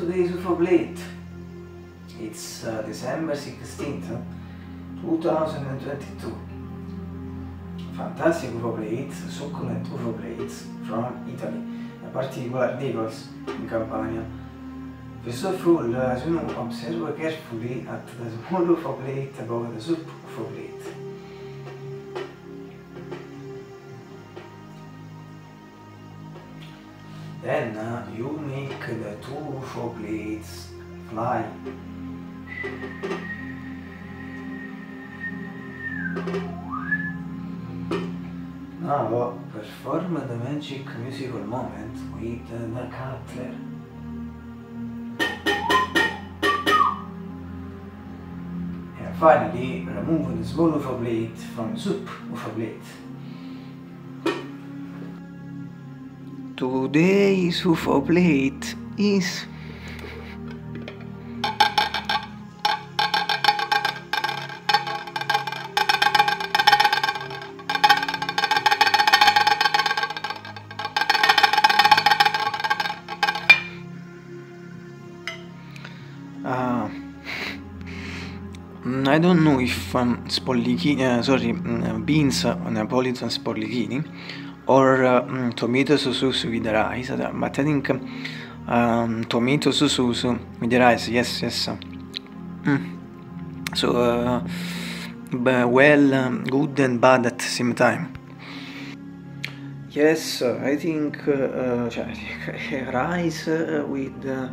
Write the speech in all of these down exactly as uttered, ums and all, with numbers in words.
today is for late. It's uh, December sixteenth, two thousand twenty-two. Fantastic UFO plates, succulent UFO plates from Italy, in particular Naples in Campania. First of all, as you know, observe carefully at the small UFO plate above the sub UFO plate. Then uh, you make the two UFO plates fly. Now perform the magic musical moment with the cutler. And finally remove the small UFO plate from the soup UFO plate. Today's UFO plate is uh, I don't know if um, spollichini, uh, sorry, beans, uh, Neapolitan spollichini, or uh, tomato sauce with rice, but I think um, tomato sauce with rice, yes, yes. Mm. So, uh, well, um, good and bad at the same time. Yes, I think uh, rice with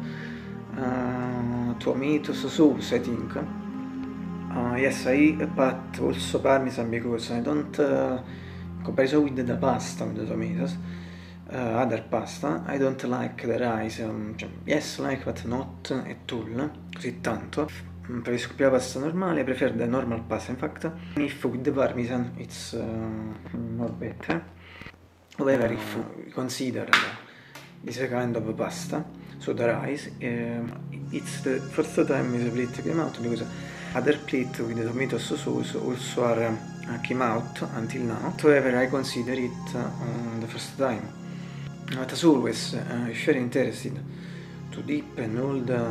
uh, tomato sauce, I think. Uh, yes, I but also parmesan because I don't. Uh, Comparison with the pasta, with the tomatoes, uh, other pasta, I don't like the rice, um, cioè, yes like but not at all, così tanto. Preferisco più la pasta normale, prefer the normal pasta in fact. If with the parmesan it's uh, not better. However, if we consider this kind of pasta, so the rice, um, it's the first time this plate came out because other plate with the tomato sauce also are um, came out until now. However, I consider it uh, the first time. But as always, uh, if you're interested to deepen all the,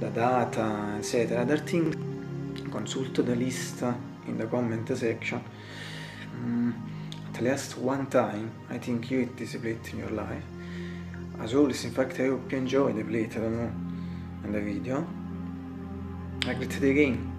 the data, et cetera, other things, consult the list in the comment section. Um, at least one time, I think you eat this plate in your life. As always, in fact, I hope you enjoy the plate, I don't know, and the video. I greet it again.